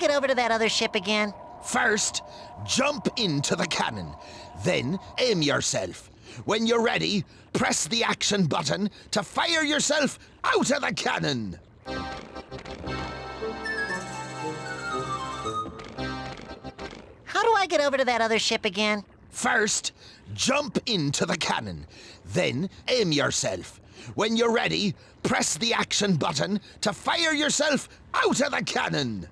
Get over to that other ship again? First, jump into the cannon. Then aim yourself. When you're ready, press the action button to fire yourself out of the cannon. How do I get over to that other ship again? First, jump into the cannon. Then aim yourself. When you're ready, press the action button to fire yourself out of the cannon.